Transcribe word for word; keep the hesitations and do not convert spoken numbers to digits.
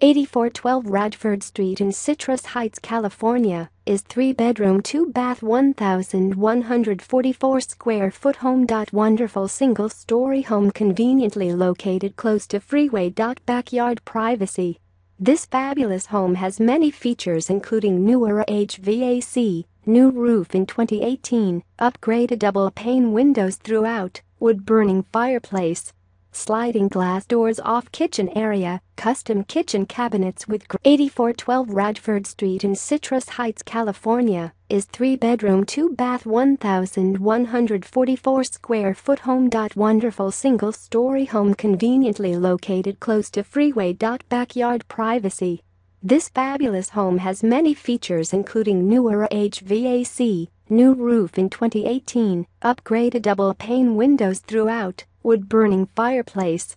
eighty-four twelve Radford Street in Citrus Heights, California, is three-bedroom, two-bath, one thousand one hundred forty-four square foot home. Wonderful single-story home conveniently located close to freeway. Backyard privacy. This fabulous home has many features including newer H V A C, new roof in twenty eighteen, upgraded double-pane windows throughout, wood-burning fireplace, sliding glass doors off kitchen area, custom kitchen cabinets with eighty-four twelve Radford Street in Citrus Heights, California, is three-bedroom, two-bath, one thousand one hundred forty-four square foot home. Wonderful single-story home conveniently located close to freeway. Backyard privacy. This fabulous home has many features including newer H V A C, new roof in twenty eighteen, upgraded double-pane windows throughout, wood-burning fireplace,